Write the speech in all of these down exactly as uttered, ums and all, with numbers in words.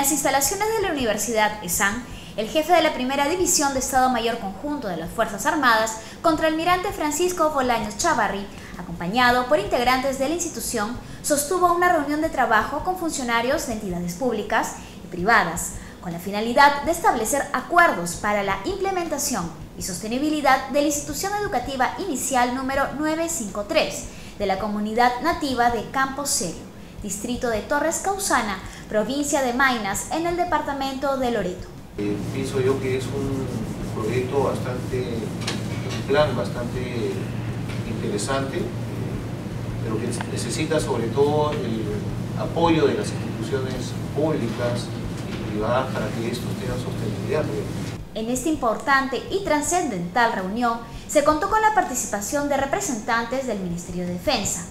las instalaciones de la Universidad ESAN, el jefe de la Primera División de Estado Mayor Conjunto de las Fuerzas Armadas, contraalmirante Francisco Bolaños Chavarri, acompañado por integrantes de la institución, sostuvo una reunión de trabajo con funcionarios de entidades públicas y privadas, con la finalidad de establecer acuerdos para la implementación y sostenibilidad de la institución educativa inicial número novecientos cincuenta y tres de la comunidad nativa de Campo Serio, distrito de Torres Causana, provincia de Maynas, en el departamento de Loreto. Eh, pienso yo que es un proyecto bastante, un plan bastante interesante, eh, pero que necesita sobre todo el apoyo de las instituciones públicas y privadas para que estos tengan sostenibilidad. En esta importante y trascendental reunión se contó con la participación de representantes del Ministerio de Defensa,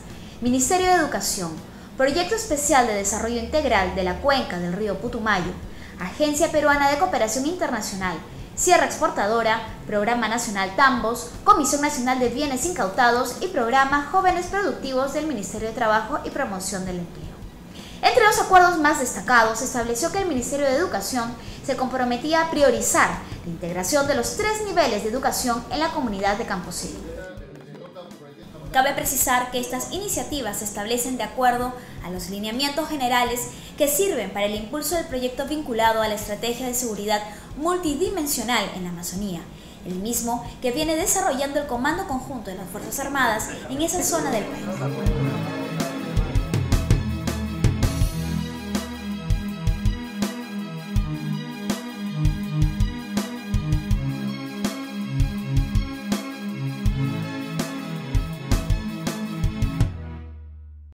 Ministerio de Educación, Proyecto Especial de Desarrollo Integral de la Cuenca del Río Putumayo, Agencia Peruana de Cooperación Internacional, Sierra Exportadora, Programa Nacional Tambos, Comisión Nacional de Bienes Incautados y Programa Jóvenes Productivos del Ministerio de Trabajo y Promoción del Empleo. Entre los acuerdos más destacados, se estableció que el Ministerio de Educación se comprometía a priorizar la integración de los tres niveles de educación en la comunidad de Campo Serio. Cabe precisar que estas iniciativas se establecen de acuerdo a los lineamientos generales que sirven para el impulso del proyecto vinculado a la estrategia de seguridad multidimensional en la Amazonía, el mismo que viene desarrollando el Comando Conjunto de las Fuerzas Armadas en esa zona del país.